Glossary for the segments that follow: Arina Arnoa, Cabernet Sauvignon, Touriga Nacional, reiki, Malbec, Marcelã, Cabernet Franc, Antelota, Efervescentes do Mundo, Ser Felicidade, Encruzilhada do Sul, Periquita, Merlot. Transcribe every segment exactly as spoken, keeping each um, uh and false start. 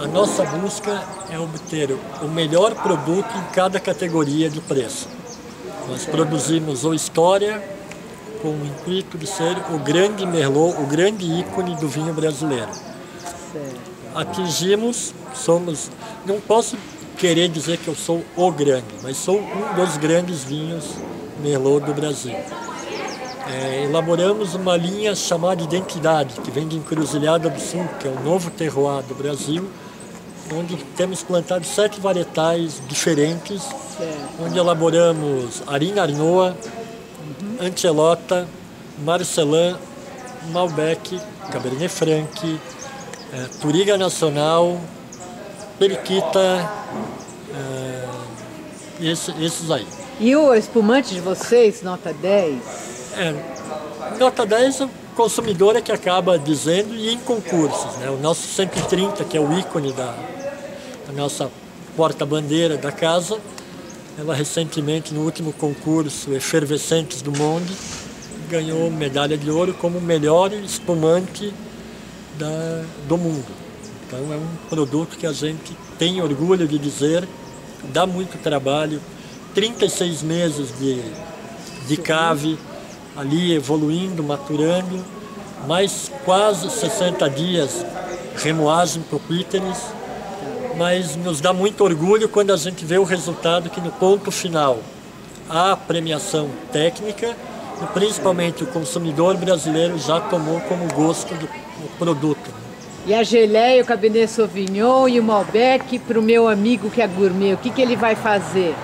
a nossa busca é obter o melhor produto em cada categoria de preço. Nós produzimos o História com o intuito de ser o grande Merlot, o grande ícone do vinho brasileiro. Atingimos, somos, não posso querer dizer que eu sou o grande, mas sou um dos grandes vinhos Merlot do Brasil. É, elaboramos uma linha chamada Identidade, que vem de Encruzilhada do Sul, que é o novo terroir do Brasil, onde temos plantado sete varietais diferentes, onde elaboramos Arina Arnoa, Antelota, Marcelã, Malbec, Cabernet Franc, é, Touriga Nacional, Periquita, é, esse, esses aí. E o espumante de vocês, nota dez? É, nota dez, o consumidor é que acaba dizendo, e em concursos, né? O nosso cento e trinta, que é o ícone da, da nossa porta-bandeira da casa, ela recentemente, no último concurso Efervescentes do Mundo, ganhou medalha de ouro como o melhor espumante da, do mundo. Então é um produto que a gente tem orgulho de dizer, dá muito trabalho, trinta e seis meses de, de cave, ali evoluindo, maturando, mais quase sessenta dias remoagem para o clíteres, mas nos dá muito orgulho quando a gente vê o resultado que no ponto final há premiação técnica e principalmente o consumidor brasileiro já tomou como gosto do, do produto. E a geleia, o Cabernet Sauvignon e o Malbec para o meu amigo que é gourmet, o que, que ele vai fazer?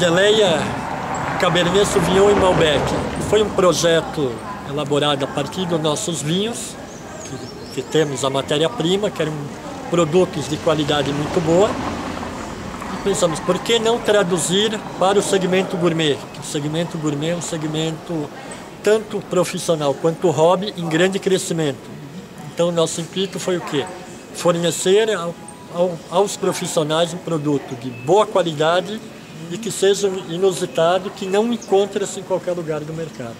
Geleia, Cabernet Sauvignon e Malbec. Foi um projeto elaborado a partir dos nossos vinhos, que, que temos a matéria-prima, que eram produtos de qualidade muito boa. E pensamos, por que não traduzir para o segmento gourmet? Que o segmento gourmet é um segmento tanto profissional quanto hobby em grande crescimento. Então, nosso intuito foi o quê? Fornecer ao, ao, aos profissionais um produto de boa qualidade e que seja inusitado, que não encontra-se em qualquer lugar do mercado.